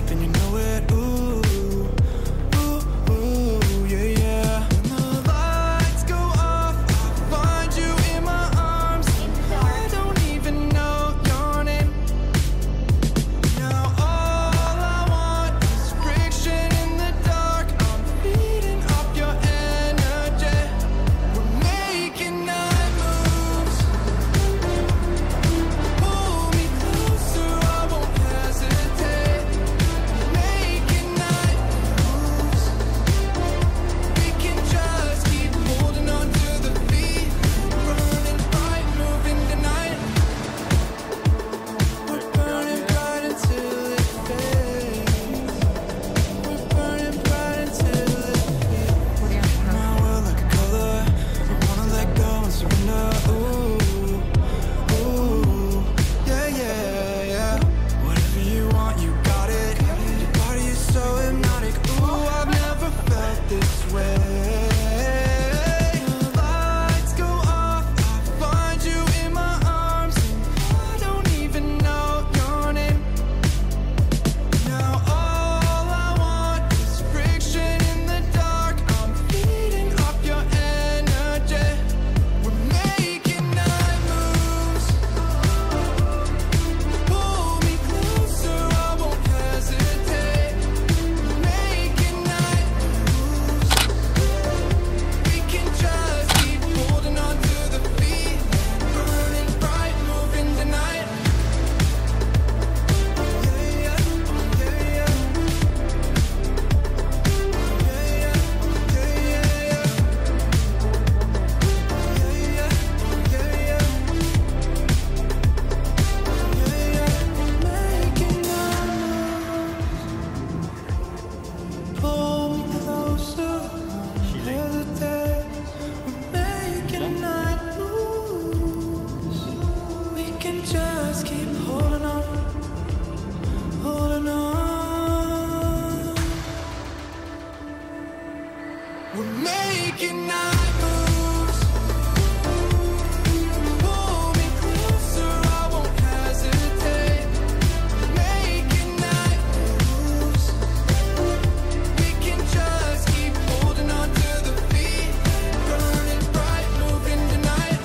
type and you know it. Ooh, ooh, ooh, yeah, yeah. When the lights go off, I find you in my arms. I don't even know your name. Now all I want is friction in the dark. I'm feeding off your energy. We're making night moves. Pull me closer, I won't hesitate. We're making night moves. We can just keep holding on to the beat. Running bright, moving tonight. We're burning bright until it fades. We're burning bright until it fades. My world like a color. I wanna let go and surrender. Ooh, ooh, yeah, yeah, yeah. Whatever you want, you got it. Your body is so hypnotic. Ooh, I've never felt this way. The lights go off, I find you in my arms. I don't even know your name. Now all I want is friction in the dark. I'm feeding off your energy. We're making night moves. Pull me closer, I won't hesitate. We're making night moves. We can just keep holding on to the beat. Burning bright, moving tonight. Yeah, yeah, yeah, yeah. Pull me closer, hesitate. We're making night moves. We can just keep holding on, holding on. We're making night moves. Pull me closer, I won't hesitate. We're making night moves. We can just keep holding on to the beat. Burning bright, moving tonight.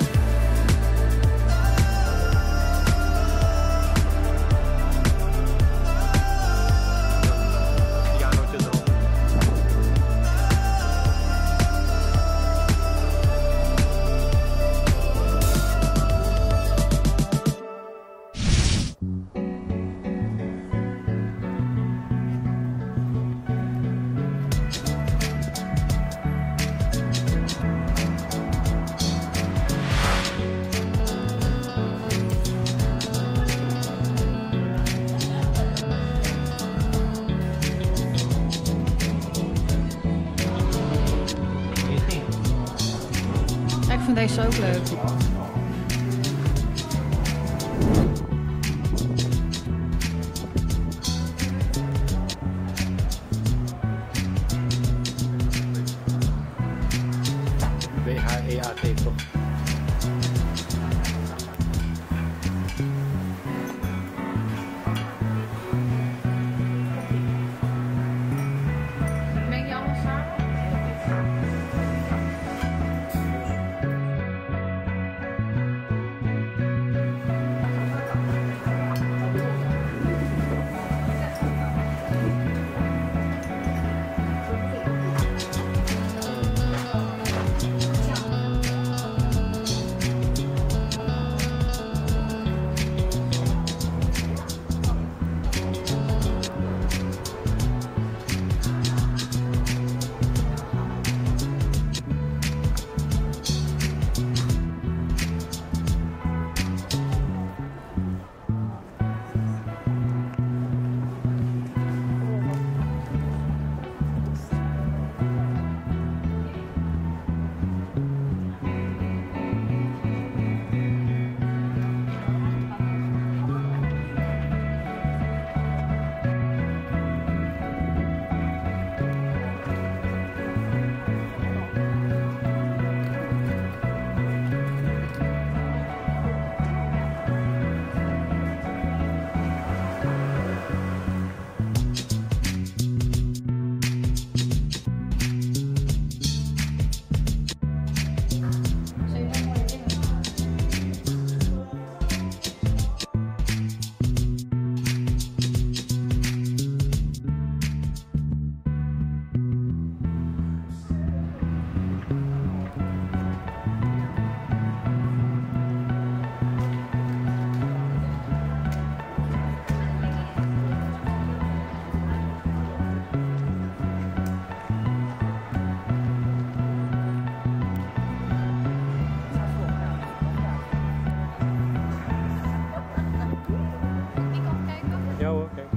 Ik vind deze ook leuk. BHEAT toch? Ja hoor, kijk.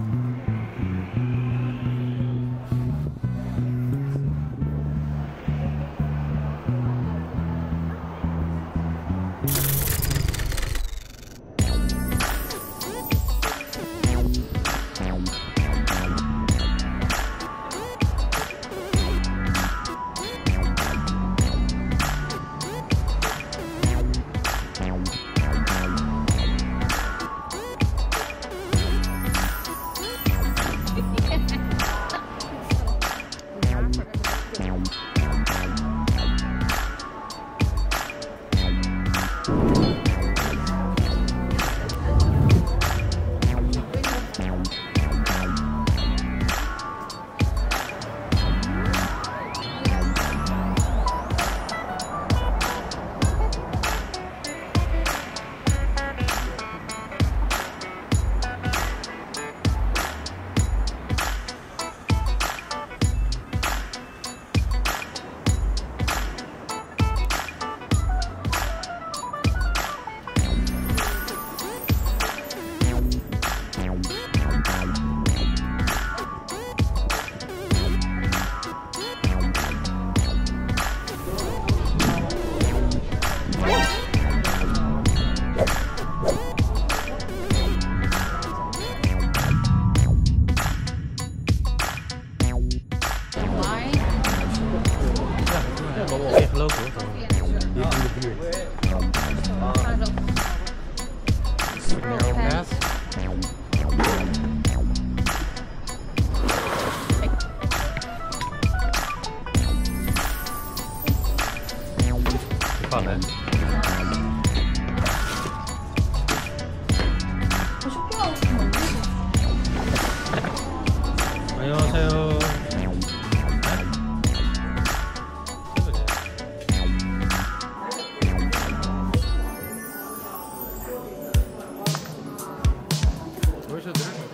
Zo druk.